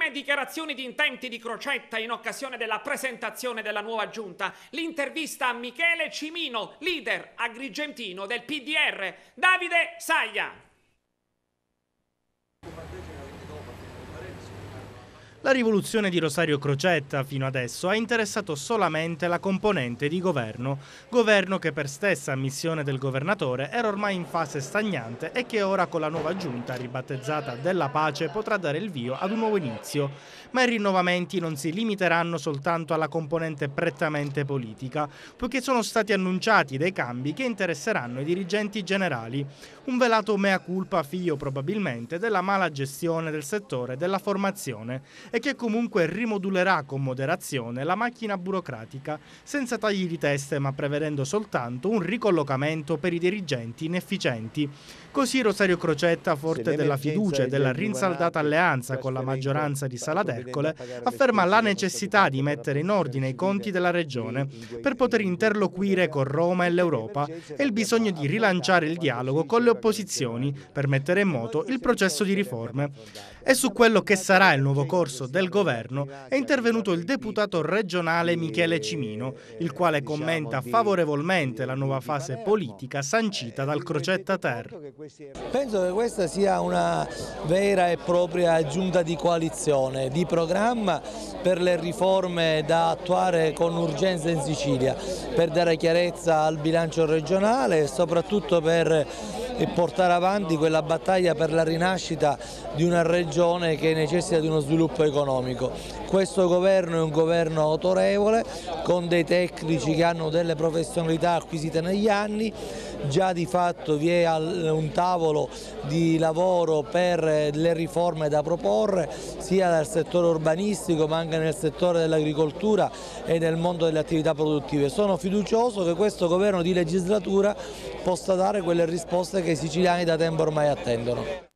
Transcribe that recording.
prime dichiarazioni di intenti di Crocetta in occasione della presentazione della nuova giunta, l'intervista a Michele Cimino, leader agrigentino del PDR, Davide Saia. La rivoluzione di Rosario Crocetta fino adesso ha interessato solamente la componente di governo che per stessa ammissione del governatore era ormai in fase stagnante e che ora con la nuova giunta ribattezzata della pace potrà dare il via ad un nuovo inizio. Ma i rinnovamenti non si limiteranno soltanto alla componente prettamente politica, poiché sono stati annunciati dei cambi che interesseranno i dirigenti generali. Un velato mea culpa figlio probabilmente della mala gestione del settore della formazione, e che comunque rimodulerà con moderazione la macchina burocratica, senza tagli di teste ma prevedendo soltanto un ricollocamento per i dirigenti inefficienti. Così Rosario Crocetta, forte della fiducia e della rinsaldata alleanza con la maggioranza di Sala d'Ercole, afferma la necessità di mettere in ordine i conti della regione per poter interloquire con Roma e l'Europa e il bisogno di rilanciare il dialogo con le opposizioni per mettere in moto il processo di riforme. E su quello che sarà il nuovo corso del governo è intervenuto il deputato regionale Michele Cimino, il quale commenta favorevolmente la nuova fase politica sancita dal Crocetta Ter. Penso che questa sia una vera e propria giunta di coalizione, di programma per le riforme da attuare con urgenza in Sicilia, per dare chiarezza al bilancio regionale e soprattutto per portare avanti quella battaglia per la rinascita di una regione che necessita di uno sviluppo economico. Questo governo è un governo autorevole, con dei tecnici che hanno delle professionalità acquisite negli anni. Già di fatto vi è un tavolo di lavoro per le riforme da proporre, sia nel settore urbanistico ma anche nel settore dell'agricoltura e nel mondo delle attività produttive. Sono fiducioso che questo governo di legislatura possa dare quelle risposte che i siciliani da tempo ormai attendono.